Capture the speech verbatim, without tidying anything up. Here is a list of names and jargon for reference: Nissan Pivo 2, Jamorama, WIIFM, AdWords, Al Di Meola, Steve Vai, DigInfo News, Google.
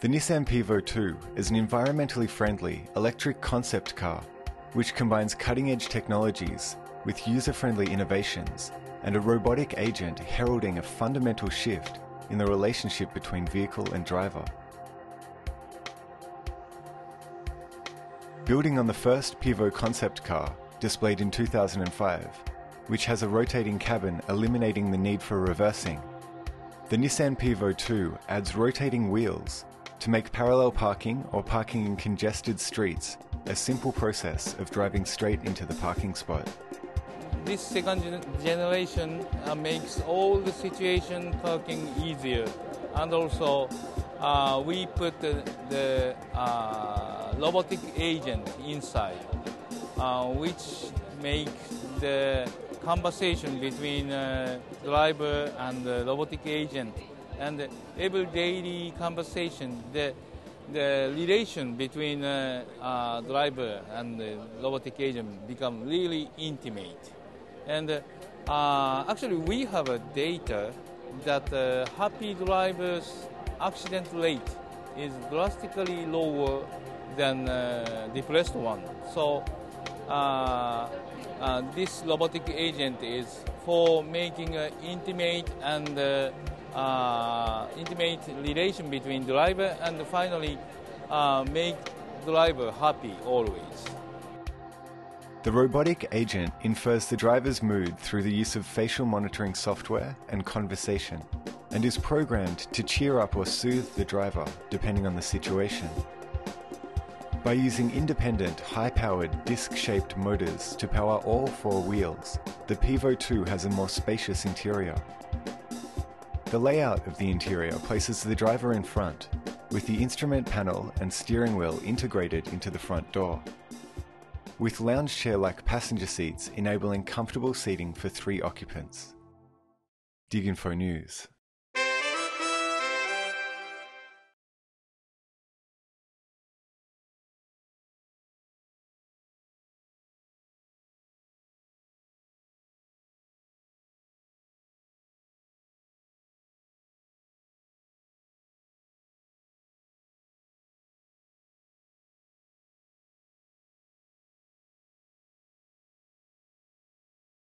The Nissan Pivo two is an environmentally friendly electric concept car which combines cutting-edge technologies with user-friendly innovations and a robotic agent heralding a fundamental shift in the relationship between vehicle and driver. Building on the first Pivo concept car displayed in two thousand five, which has a rotating cabin eliminating the need for reversing, the Nissan Pivo two adds rotating wheels to make parallel parking or parking in congested streets a simple process of driving straight into the parking spot. This second generation uh, makes all the situation parking easier, and also uh, we put the, the uh, robotic agent inside, uh, which makes the conversation between uh, driver and the robotic agent, and every daily conversation, the, the relation between uh, uh, driver and the robotic agent become really intimate. And uh, actually we have a data that uh, happy drivers accident rate is drastically lower than uh, depressed one. So uh, uh, this robotic agent is for making an intimate and uh, uh, intimate relation between driver and finally uh, make driver happy always. The robotic agent infers the driver's mood through the use of facial monitoring software and conversation, and is programmed to cheer up or soothe the driver depending on the situation. By using independent, high-powered, disc-shaped motors to power all four wheels, the Pivo two has a more spacious interior. The layout of the interior places the driver in front, with the instrument panel and steering wheel integrated into the front door, with lounge chair-like passenger seats enabling comfortable seating for three occupants. DigInfo News.